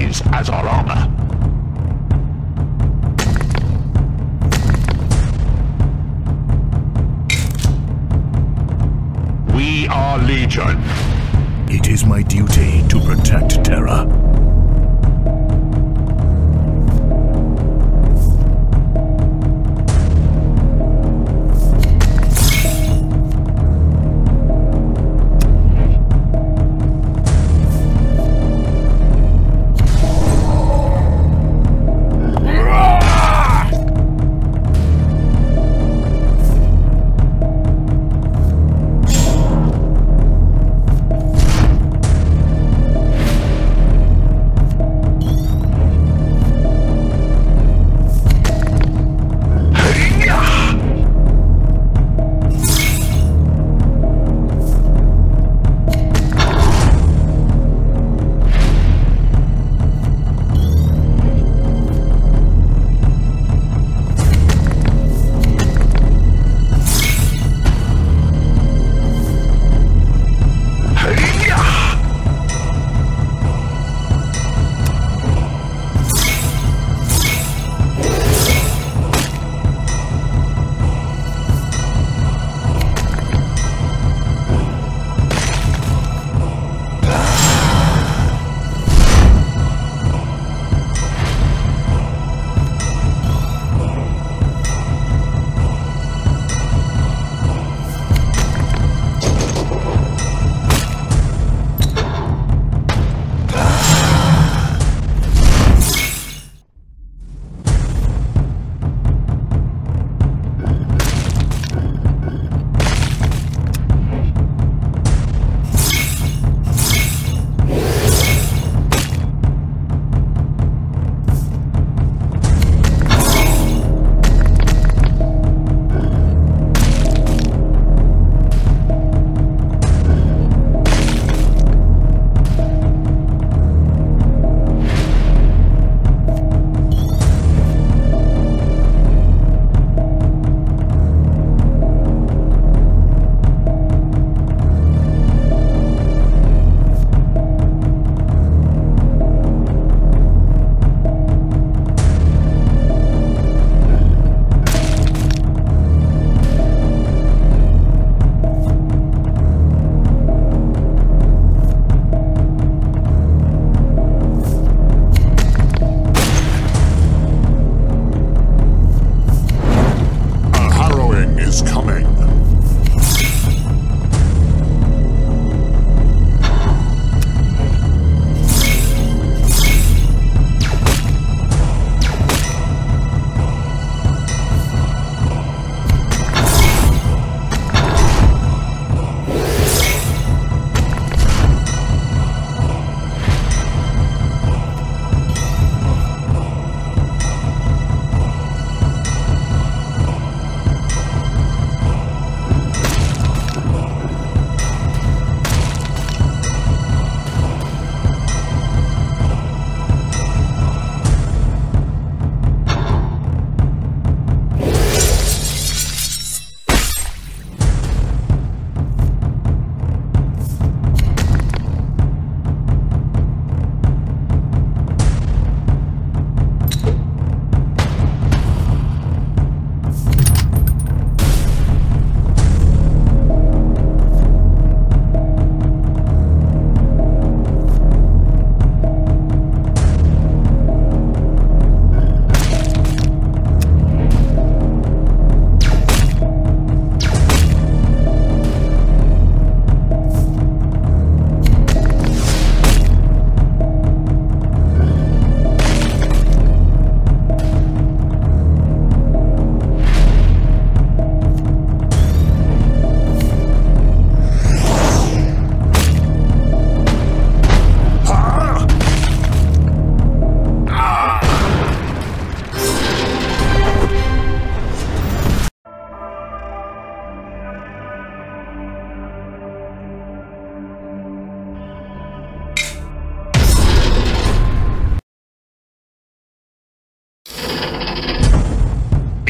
these as our armor. We are Legion. It is my duty to protect Terra.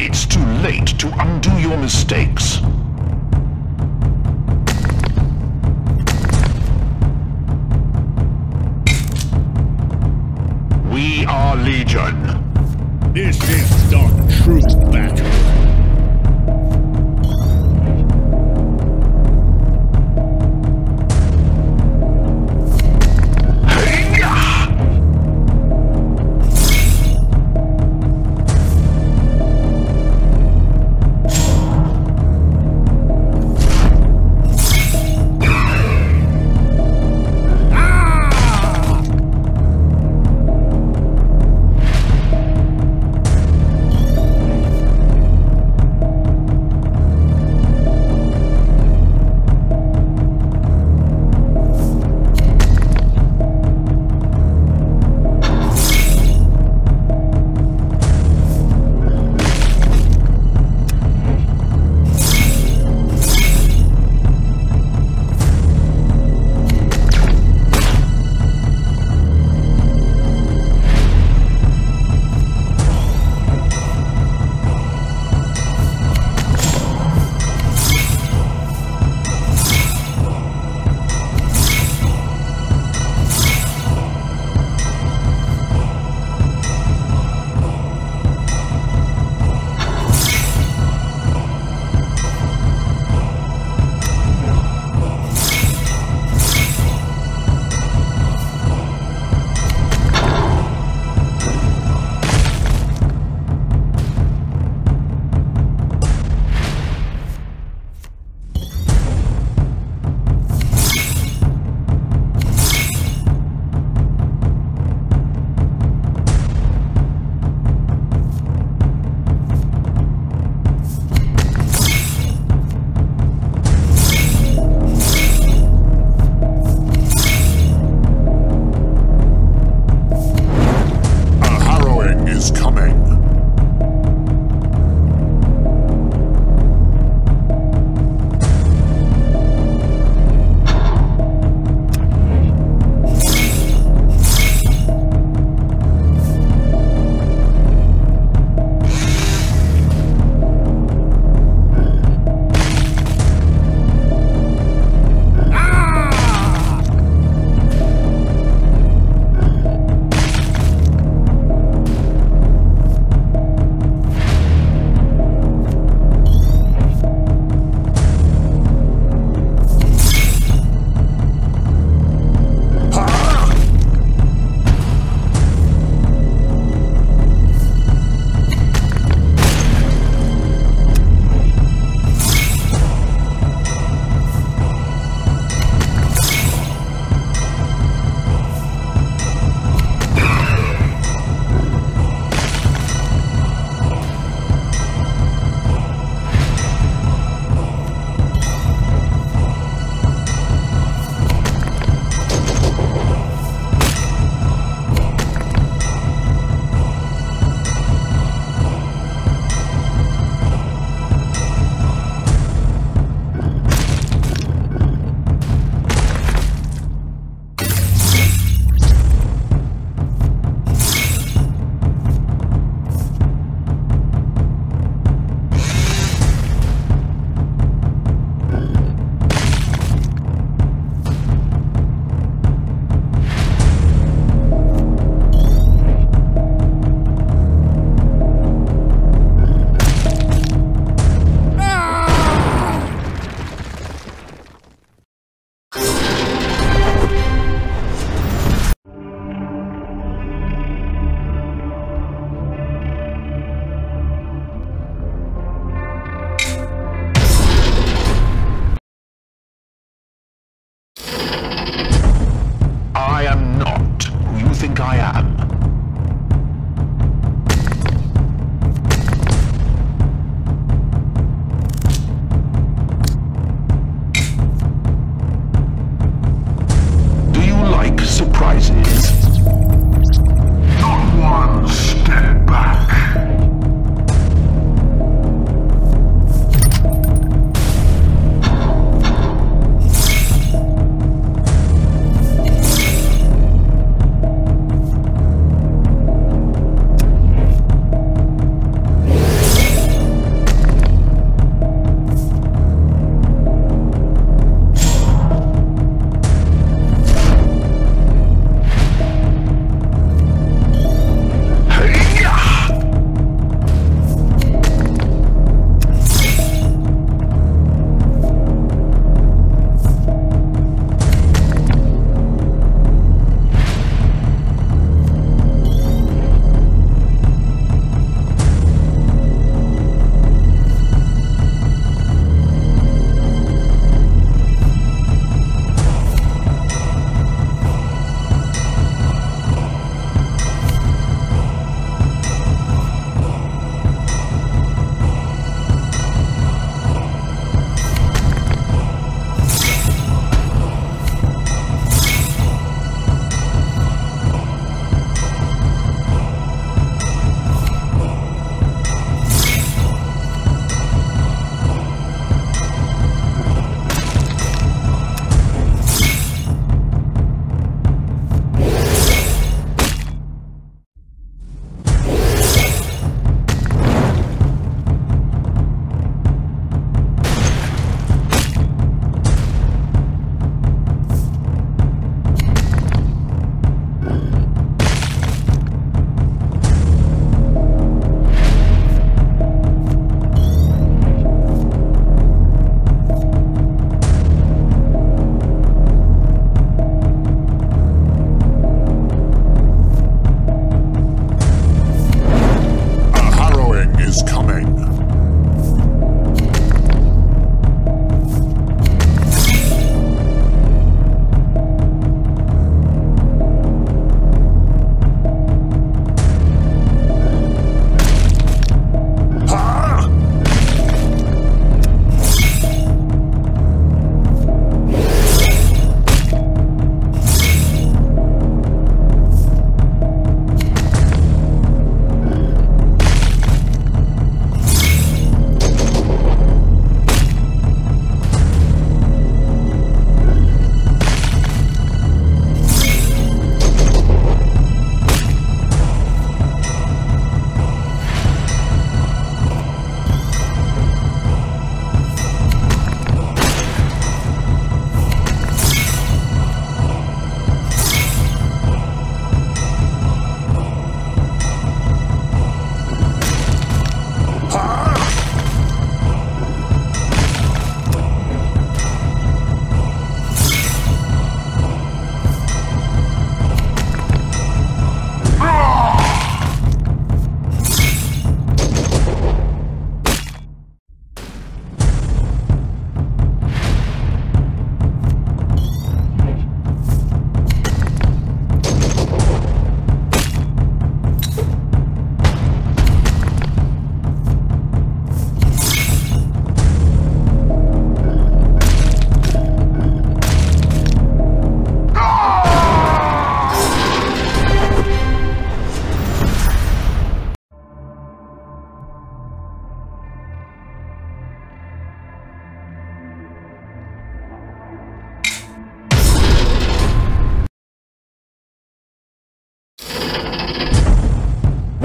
It's too late to undo your mistakes. We are Legion. This is not true battle.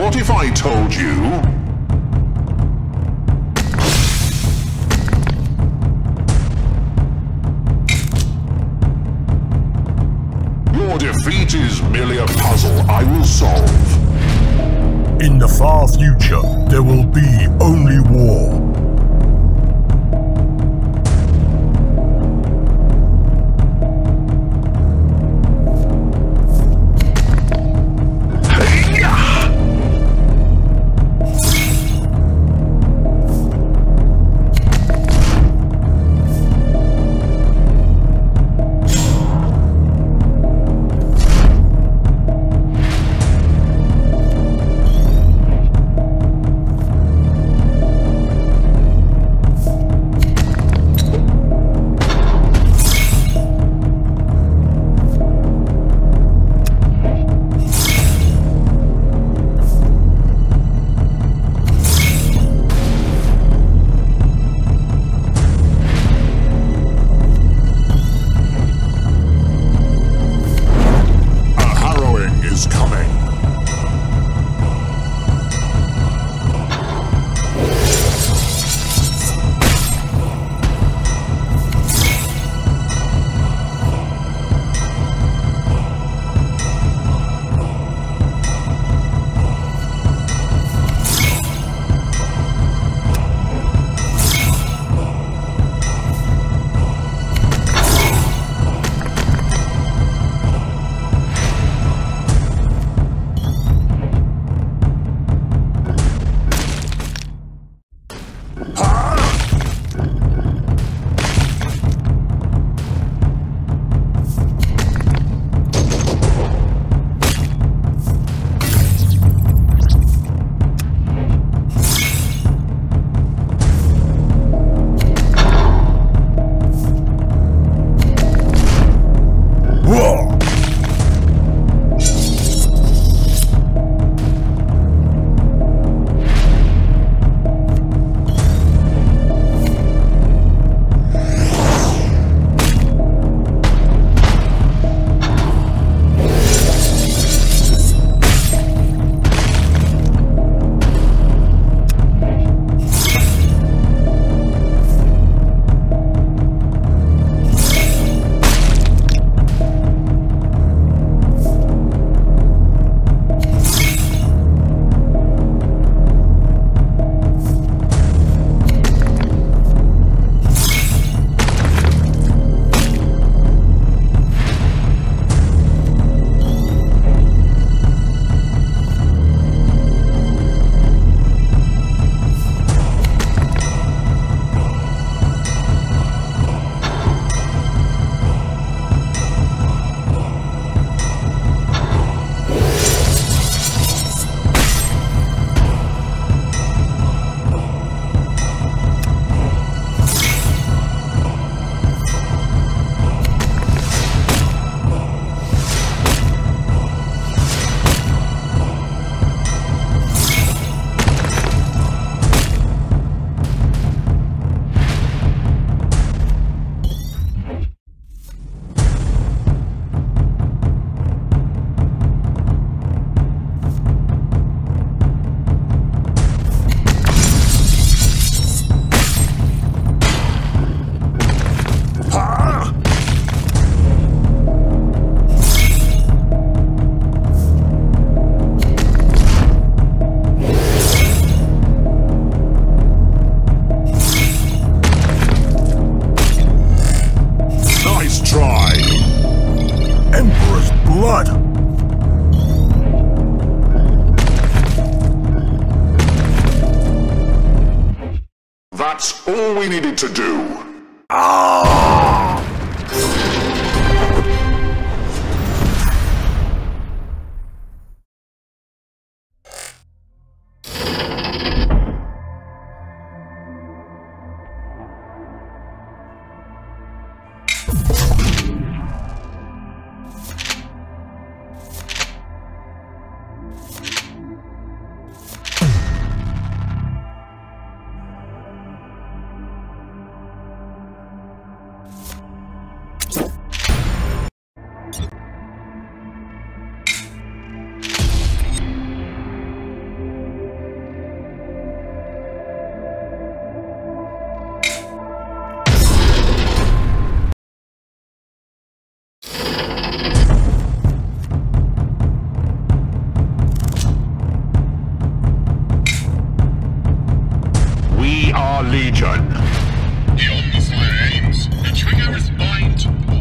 What if I told you? Your defeat is merely a puzzle I will solve. In the far future, there will be only war. That's all we needed to do. region. Beyond the flames, the trigger is mine to pull.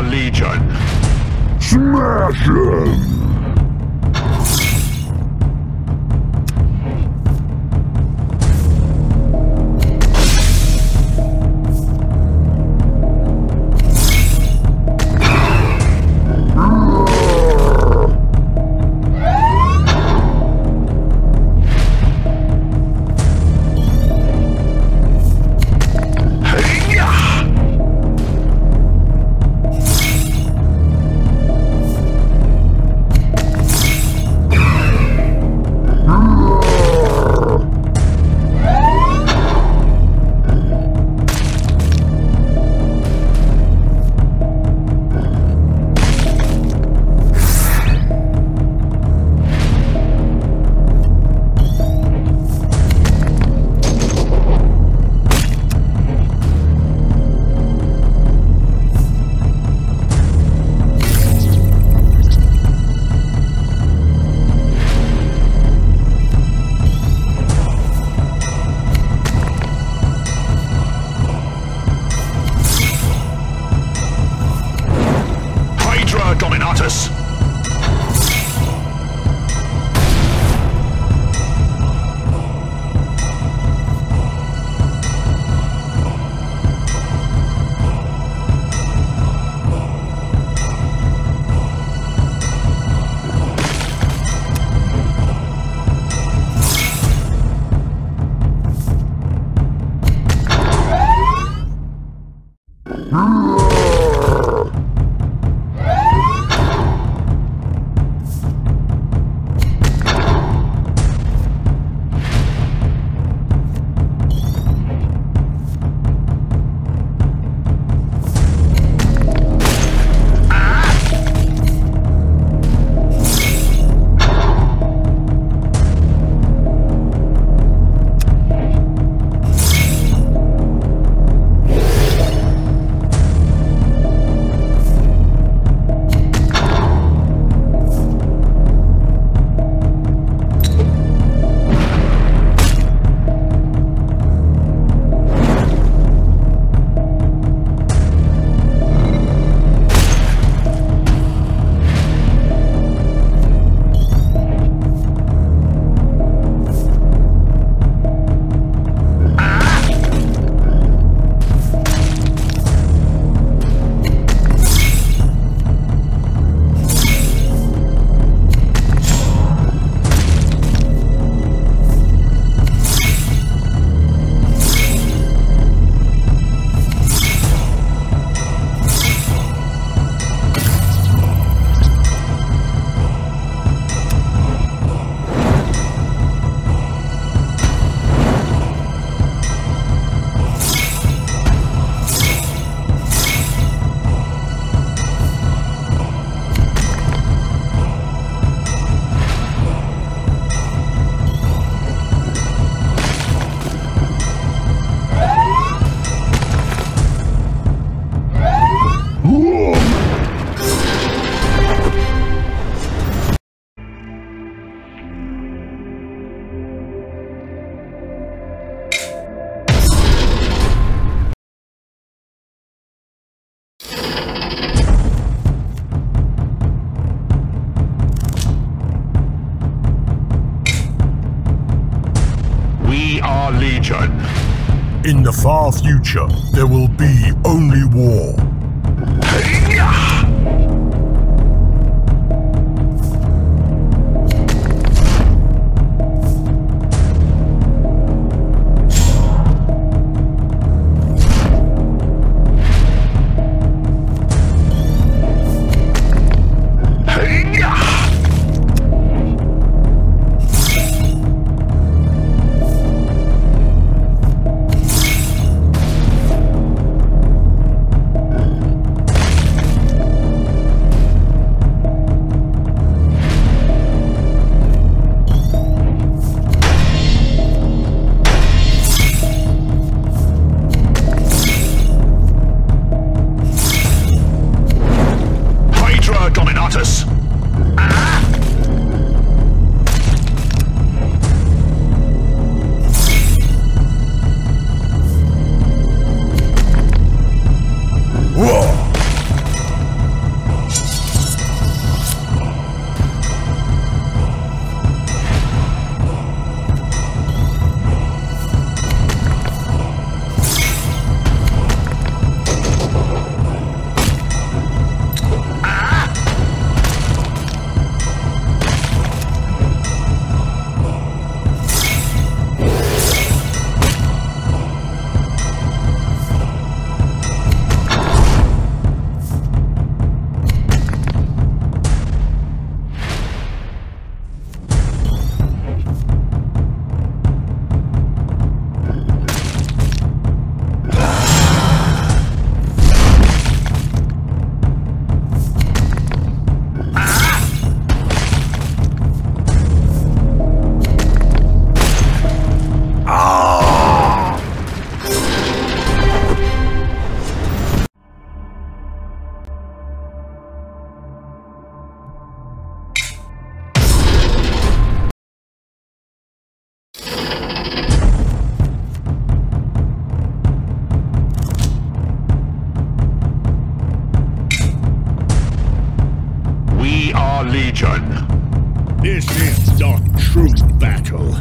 Legion. Smash him! the far future, there will be only war. This is not true battle.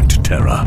contact Terra.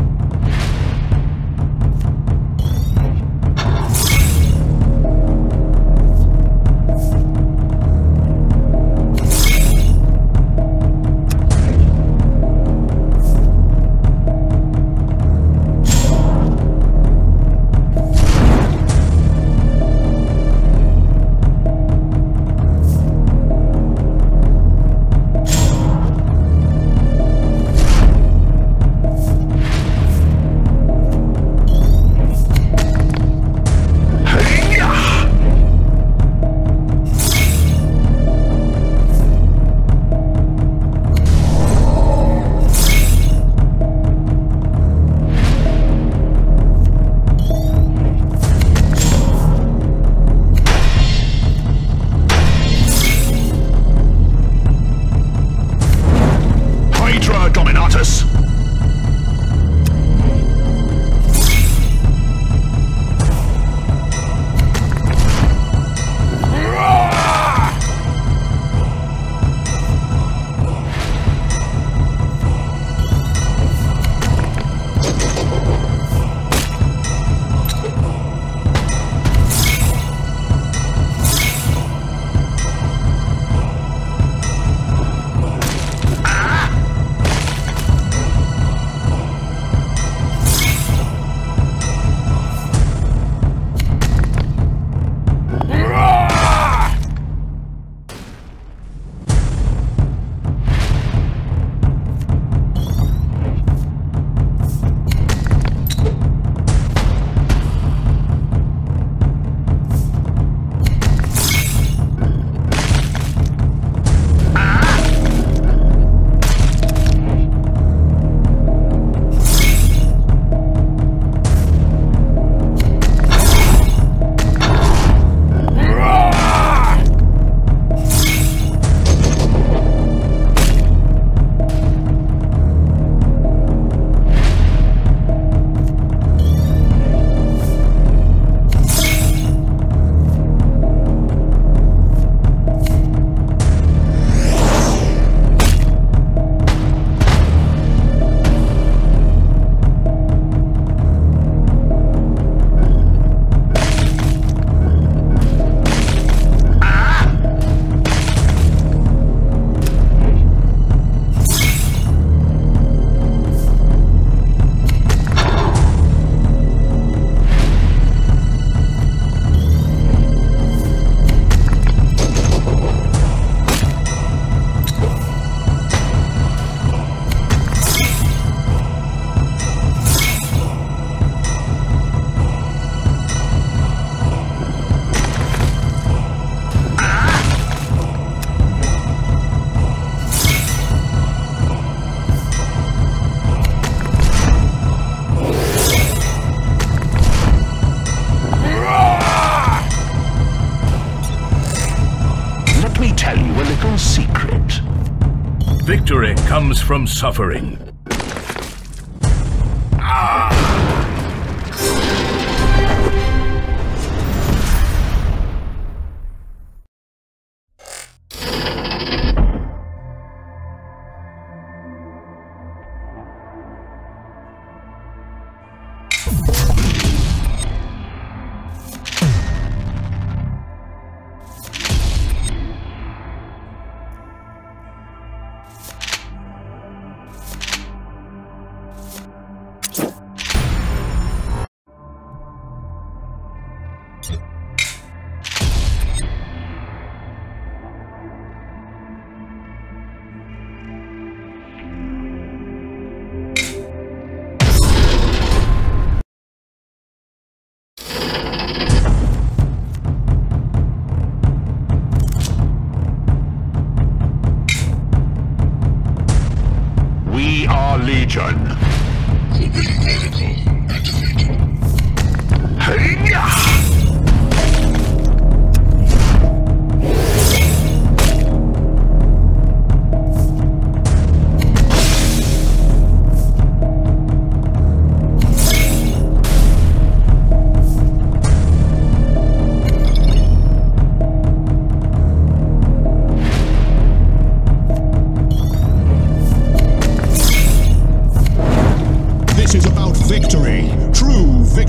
Victory comes from suffering.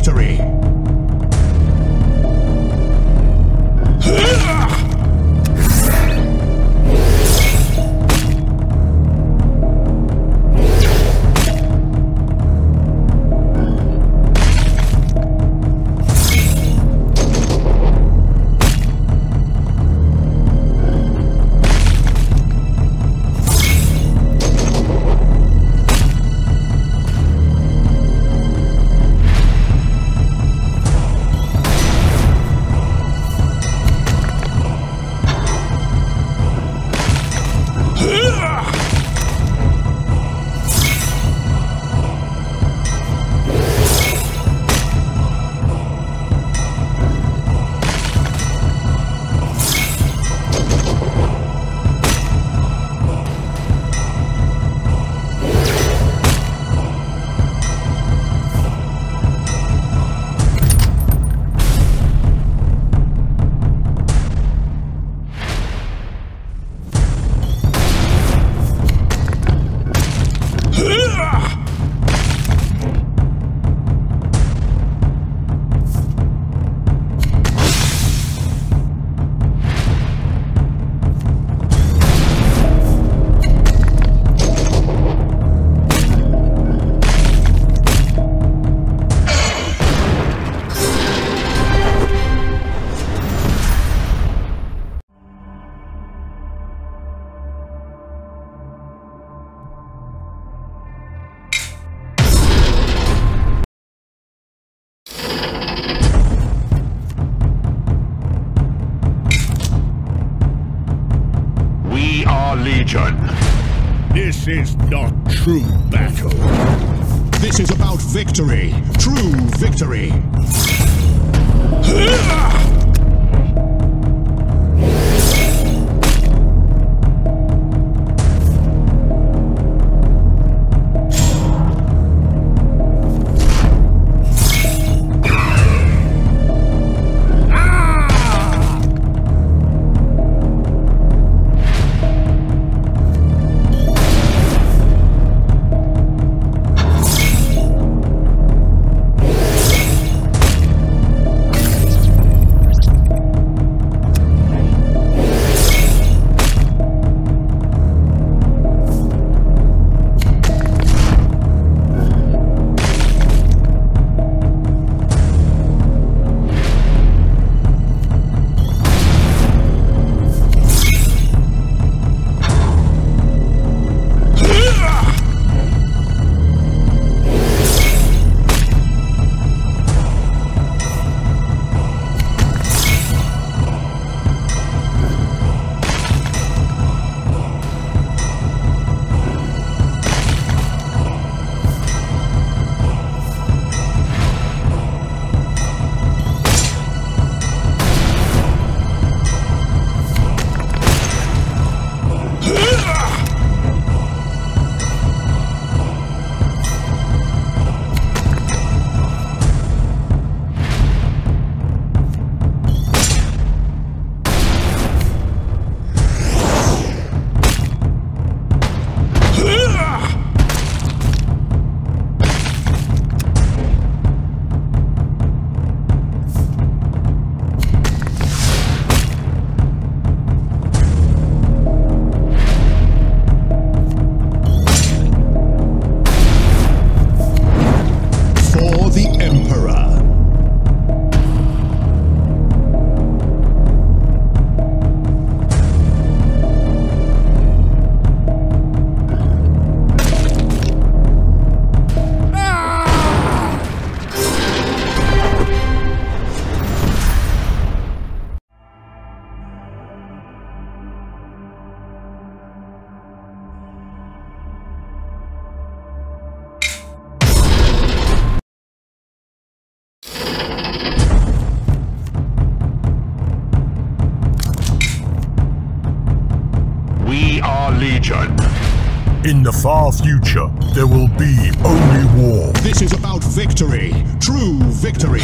victory! Legion. This is not true battle. This is about victory. True victory. In the far future, there will be only war. This is about victory. True victory.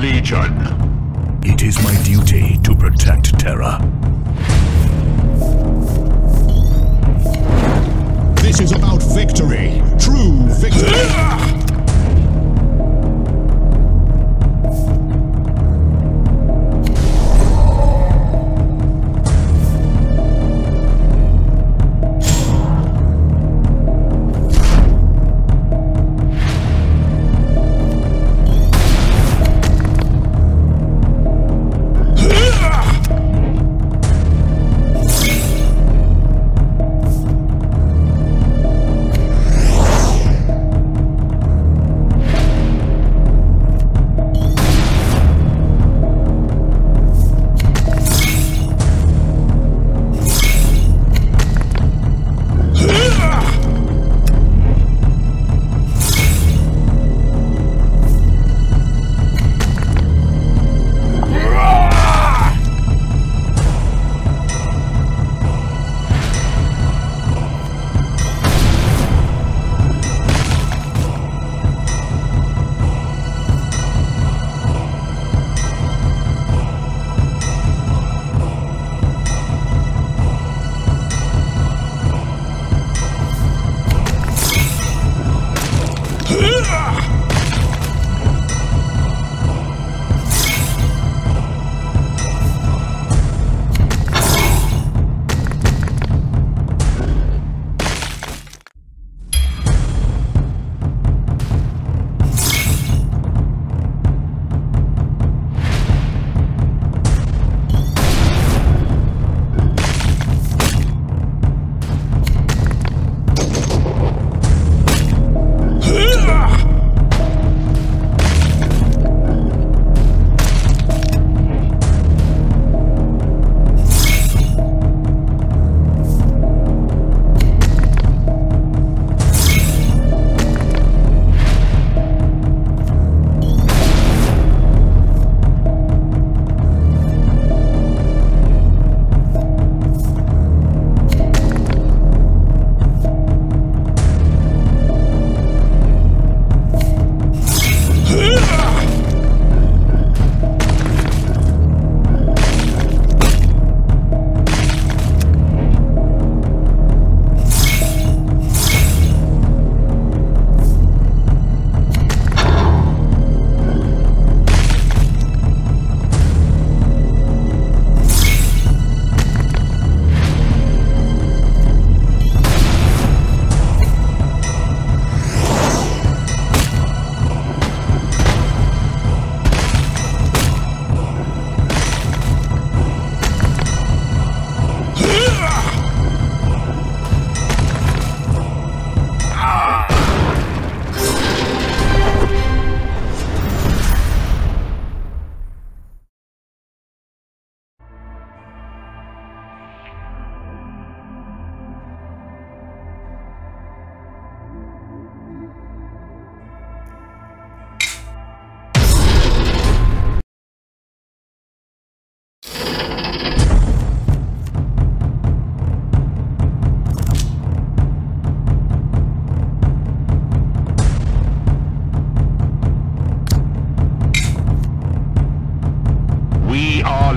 Legion. It is my duty to protect Terra. This is about victory. True victory.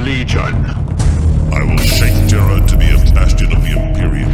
Legion. I will shake Terra to be a bastion of the Imperium.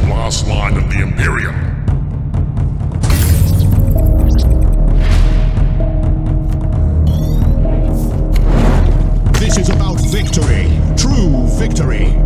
the last line of the Imperium. This is about victory, true victory.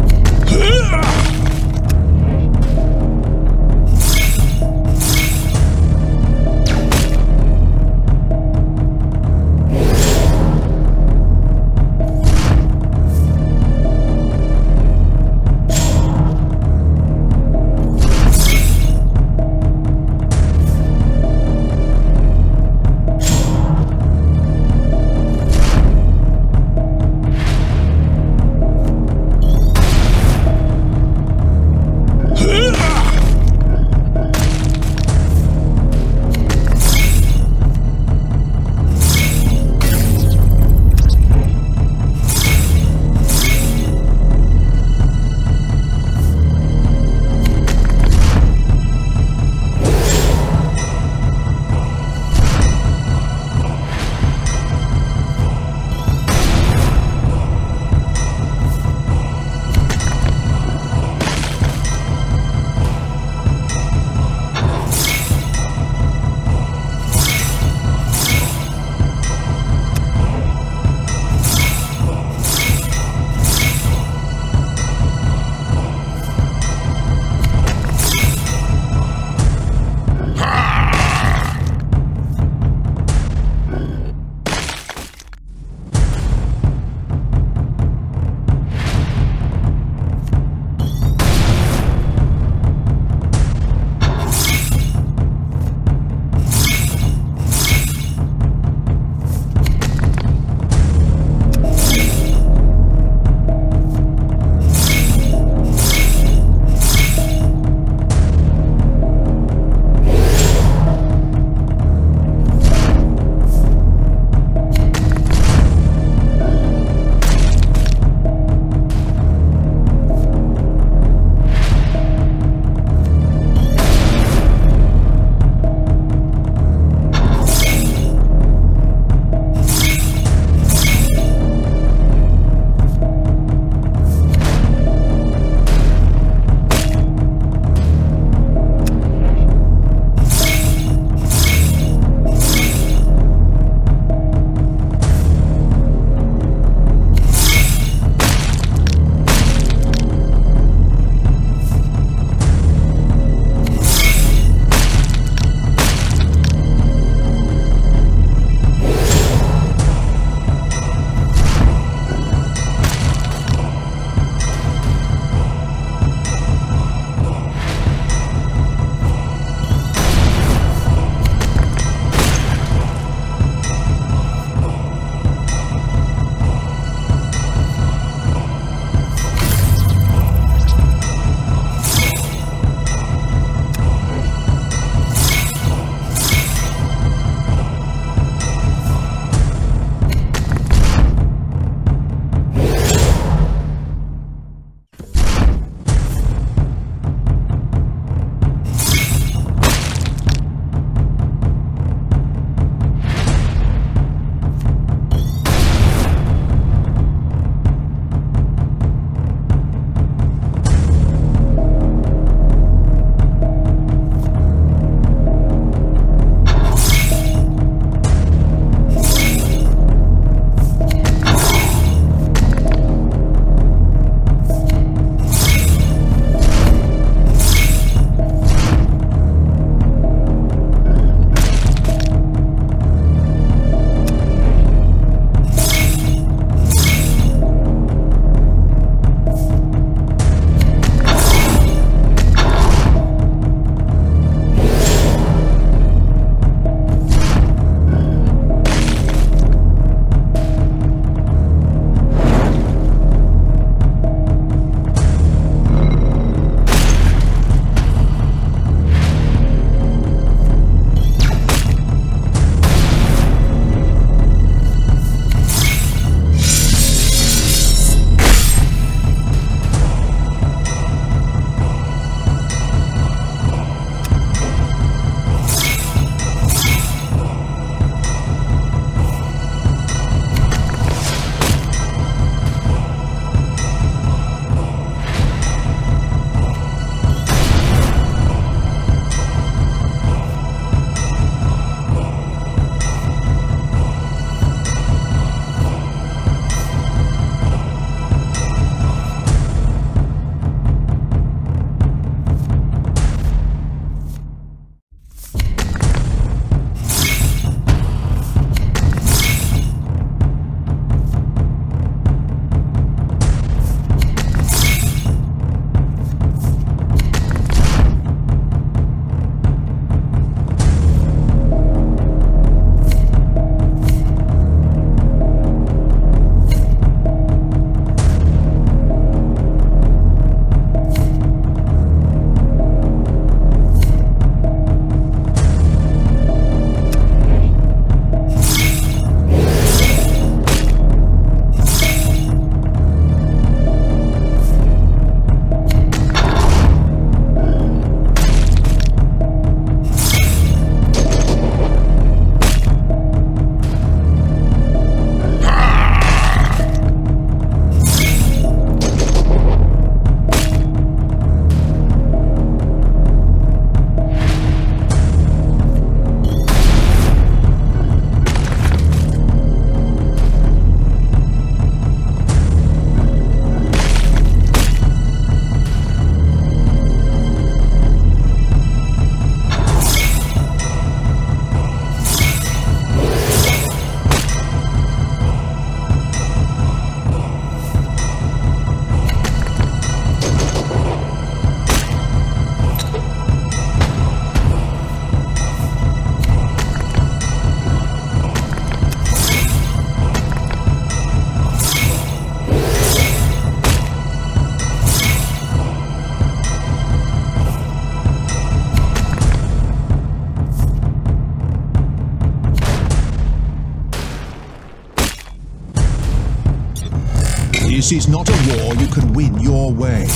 This is not a war you can win your way.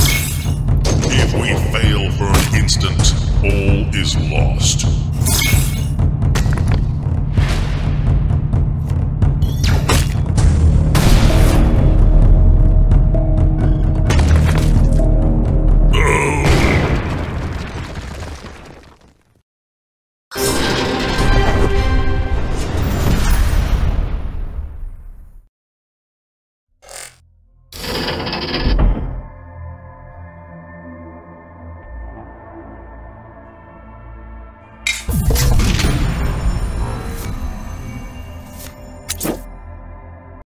If we fail for an instant, all is lost.